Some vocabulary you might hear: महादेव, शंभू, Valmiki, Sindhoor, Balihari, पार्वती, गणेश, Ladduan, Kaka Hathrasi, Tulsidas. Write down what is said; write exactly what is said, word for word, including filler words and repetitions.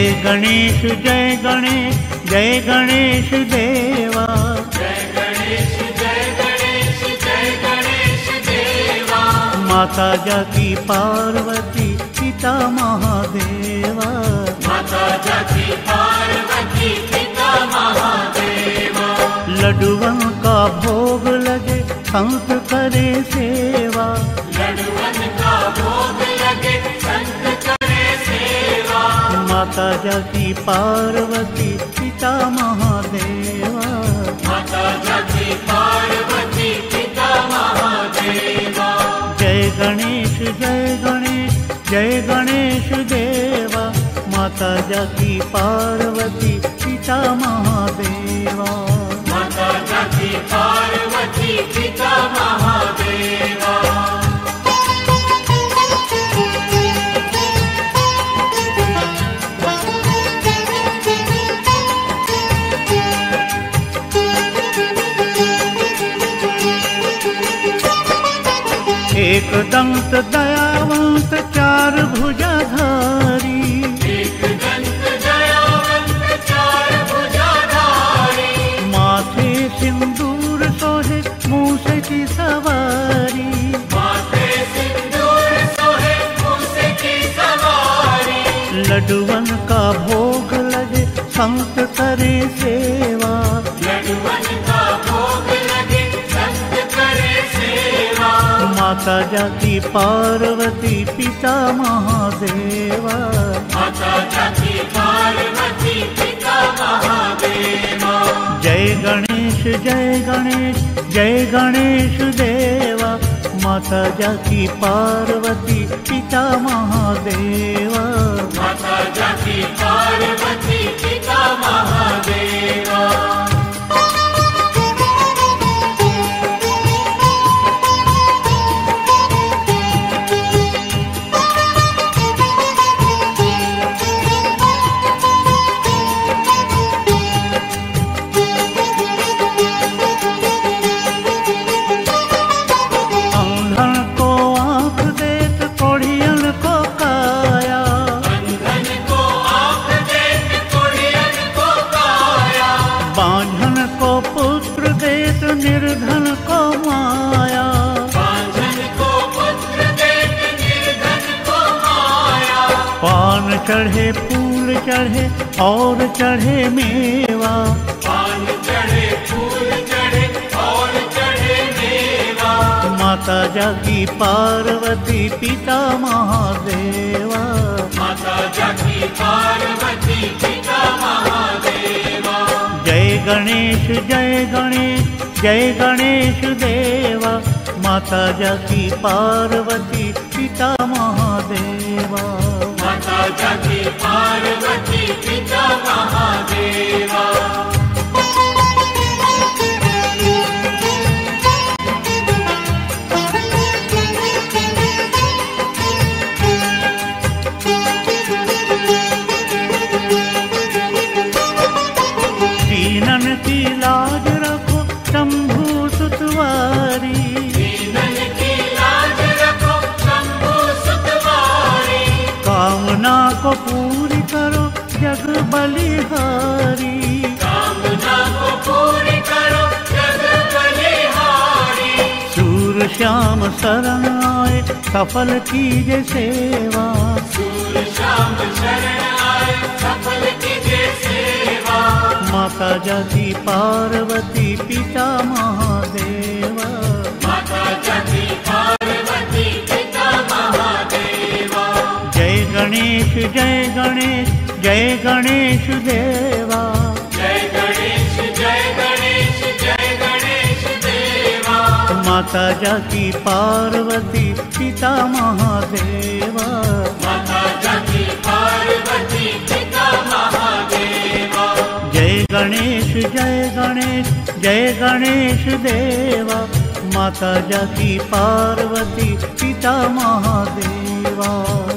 जय गणेश जय गणेश जय गणेश देवा जय गणेश जय गणेश जय गणेश देवा माता जाकी पार्वती पिता महादेवा माता जाकी पार्वती पिता महादेवा लड्डुओं का भोग लगे संत करे सेवा लड्डुओं का भोग लगे संत करे सेवा माता जाकी पार्वती पिता महादेवा माता जाकी पार्वती पिता महादेवा जय गणेश जय गणेश जय गणेश देवा माता जाकी पार्वती पिता महादेवा माता जाकी पार्वती पिता महादेवा एक दंत दयावंत चार भुजाधारी एक दंत दयावंत चार भुजाधारी माथे सिंदूर सोहे मूसे की सवारी माथे सिंदूर सोहे मूसे की सवारी लड्डुओं का भोग लगे संत करे सेवा लड्डुओं का भोग लगे संत करे सेवा माता जाकी पार्वती पिता महादेवा माता जाकी पार्वती पिता महादेवा जय गणेश जय गणेश जय गणेश देवा माता जाकी पार्वती पिता महादेवा माता जाकी पार्वती पिता महादेवा चढ़े फूल चढ़े और चढ़े मेवा पान चढ़े फूल चढ़े और चढ़े मेवा माता जाकी पार्वती पिता महादेवा माता जाकी पार्वती पिता महादेवा जय गणेश जय गणेश जय गणेश देवा माता जाकी पार्वती पिता महादेवा माता जाकी पार्वती पिता महादेवा सीनन की लाज रखो शंभू सुतवारी कामना को पूरी करो जग बलिहारी कामना को पूरी करो जग बलिहारी सूर श्याम शरण आए सफल कीजे सेवा सूर श्याम शरण आए सफल कीजे सेवा माता जाकी पार्वती पिता महादेवा माता जाकी पार्वती पिता महादेवा गणेश जय गणेश जय गणेश देवा जय गणेश जय गणेश जय गणेश देवा माता जाकी पार्वती पिता महादेवा माता जाकी पार्वती पिता महादेवा जय गणेश जय गणेश जय गणेश देवा माता जाकी पार्वती पिता महादेवा